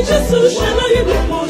Jesus, shall I be born?